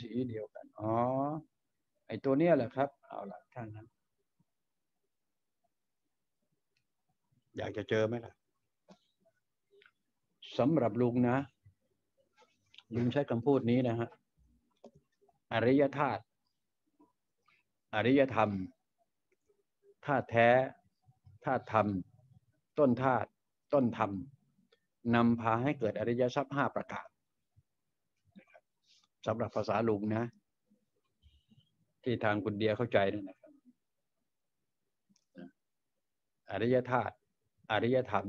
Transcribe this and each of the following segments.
สีเดียวกันอ๋อไอตัวเนี้ยแหละครับเอาล่ะท่านนั้นอยากจะเจอไหมล่ะสำหรับลุงนะลุงใช้คำพูดนี้นะฮะอริยธาตุอริยธรรมธาตุแท้ธาตุธรรมต้นธาตุต้นธรรมนำพาให้เกิดอริยทรัพย์5ประการสำหรับภาษาลุงนะที่ทางคุณเดียเข้าใจนั่นนะครับอริยธาตุอริยธรรม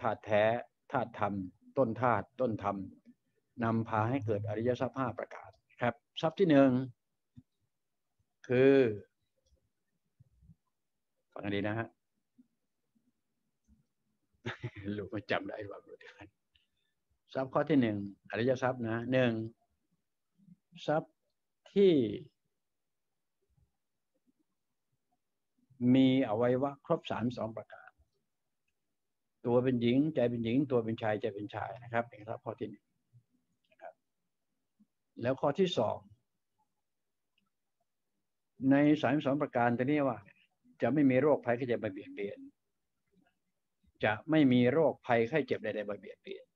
ธาตุแท้ธาตุธรรมต้นธาตุต้นธรรมนำพาให้เกิดอริยทรัพย์5ประการครับทรัพย์ที่1คือฟังกันดีนะฮะลุงจำได้ว่าดูดีกันทรัพย์ข้อที่1อริยทรัพย์นะ1ทรัพย์ที่มีอวัยวะครบ32ประการตัวเป็นหญิงใจเป็นหญิงตัวเป็นชายใจเป็นชายนะครับเป็นทรัพย์ข้อที่1นะครับแล้วข้อที่2ใน32ประการตัวนี้ว่าจะไม่มีโรคภัยไข้เจ็บมาเบียดเบียนจะไม่มีโรคภัยไข้เจ็บใดๆมาเบียดเบียน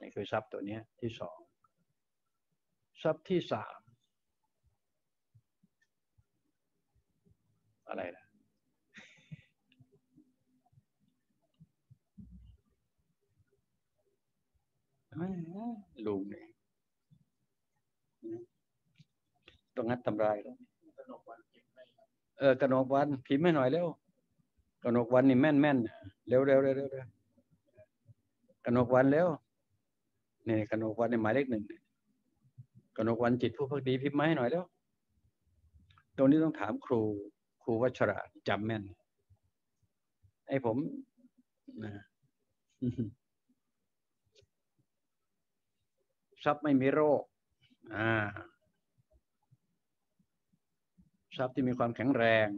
นี่คือทรัพย์ตัวนี้ที่2ทรัพย์ที่3อะไรล่ะลุงเนี่ยต้องงัดทำลายแล้วกนกวันพิมพ์ให้หน่อยเร็วกนกวันนี่แม่นแม่นเร็วเร็วเร็วเร็วกนกวันเร็วนี่กนกวันนี่หมายเลข1กนกวันจิตผู้พักดีพิมพ์มาให้หน่อยแล้วตรงนี้ต้องถามครูวัชระจำแม่นไอ้ผมนะทรัพย์ไม่มีโรคทรัพย์ที่มีความแข็งแรง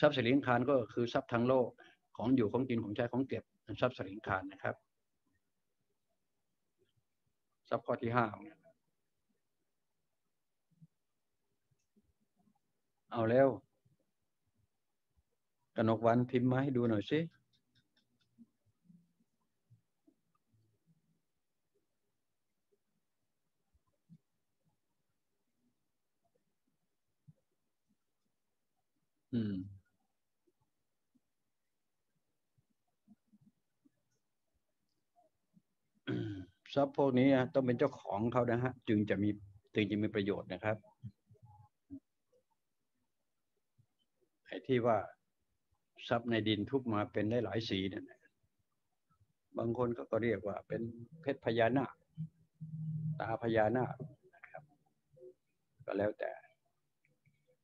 ทรัพย์สิริงคารก็คือทรัพย์ทางโลกของอยู่ของกินของใช้ของเก็บทรัพย์สิริงคารนะครับทรัพย์ข้อที่5เอาแล้วกนกวันพิมพ์มาให้ดูหน่อยสิทรัพย์พวกนี้ต้องเป็นเจ้าของเขานะฮะจึงจะมีประโยชน์นะครับไอ้ที่ว่าทรัพย์ในดินทุบมาเป็นได้หลายสีนั่นบางคนก็เรียกว่าเป็นเพชรพญานาคตาพญานาคนะครับก็แล้วแต่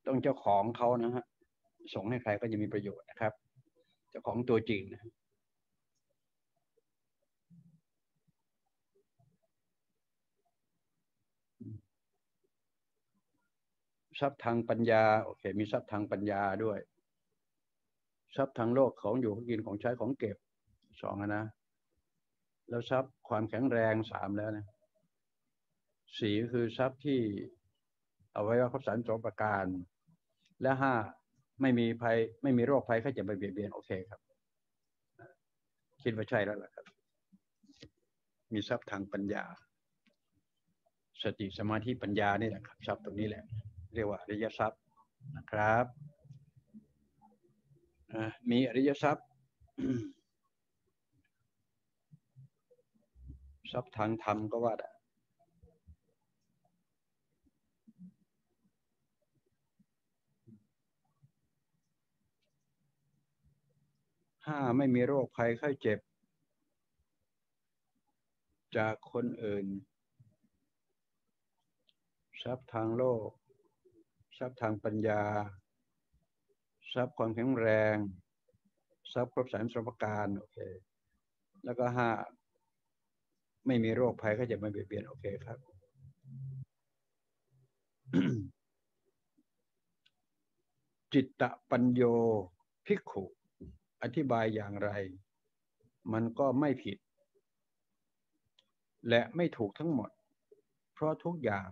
ต้องเจ้าของเขานะฮะส่งให้ใครก็จะมีประโยชน์นะครับเจ้าของตัวจริงนะทรัพย์ทางปัญญาโอเคมีทรัพย์ทางปัญญาด้วยทรัพย์ทางโลกของอยู่ของกินของใช้ของเก็บ2นะแล้วทรัพย์ความแข็งแรง3แล้วนะ4ก็คือทรัพย์ที่เอาไว้ว่าครบ32ประการและ5ไม่มีโรคภัยไข้เจ็บเบียดเบียนโอเคครับคิดว่าใช่แล้วล่ะครับมีทรัพย์ทางปัญญาสติสมาธิปัญญานี่แหละครับทรัพย์ตรงนี้แหละเรียกว่าอริยทรัพย์นะครับมีอริยทรัพย์ ทรัพย์ทางธรรมก็ว่าได้5ไม่มีโรคภัยไข้เจ็บจากคนอื่นทรัพย์ทางโลกทรัพย์ทางปัญญาทรัพย์ความแข็งแรงทรัพย์ครบ32ประการโอเคแล้วก็5ไม่มีโรคภัยไข้เจ็บมาเบียดเบียนโอเคครับ จิตตปัญโยภิกขุอธิบายอย่างไรมันก็ไม่ผิดและไม่ถูกทั้งหมดเพราะทุกอย่าง